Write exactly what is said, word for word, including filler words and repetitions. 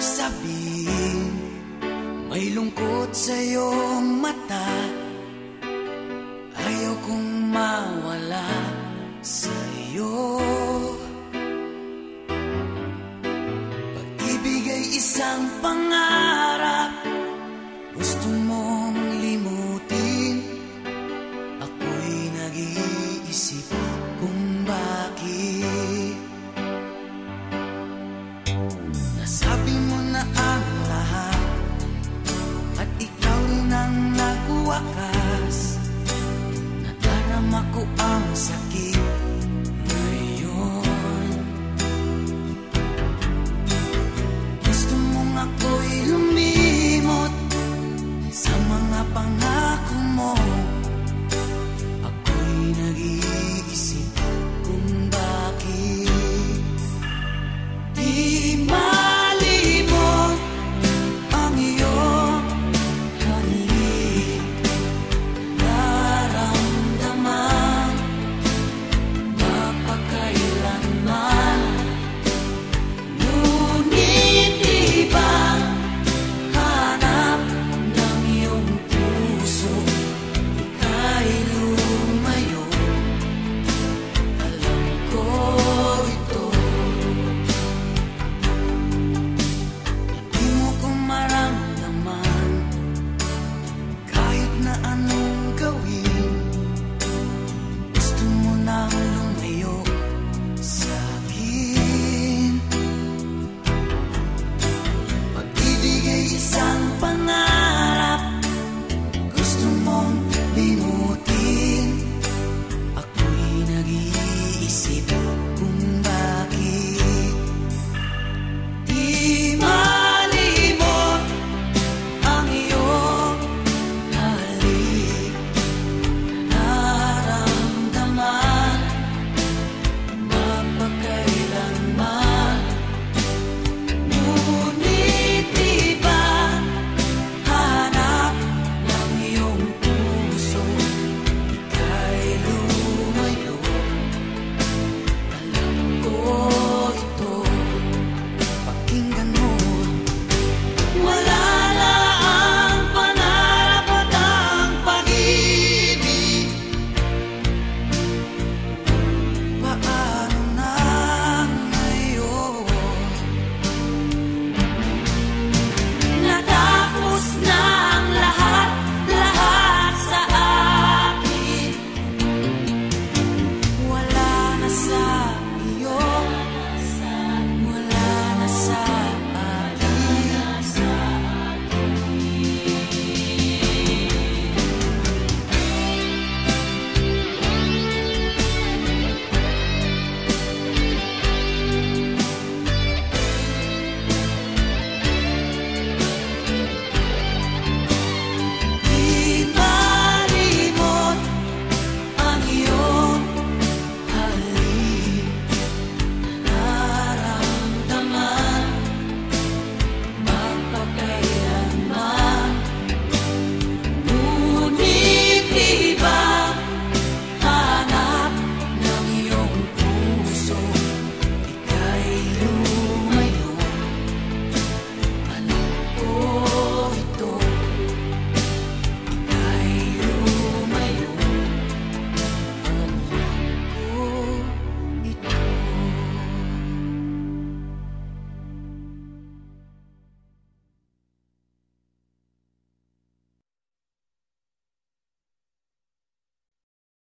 sabihin may lungkot sa iyong mata. Ayaw kong mawala sa iyo. Pag-ibig ay isang pangarap, gusto mong limutin. Ako'y nag-iisip kung bakit. Nasabi mo na ang lahat at ikaw rin ang nagwakas. Nadarama ko ang sakit ngayon. Gusto mong ako'y lumimot sa mga pangako mo. Ako'y nag-iisip kung bakit di ma I know.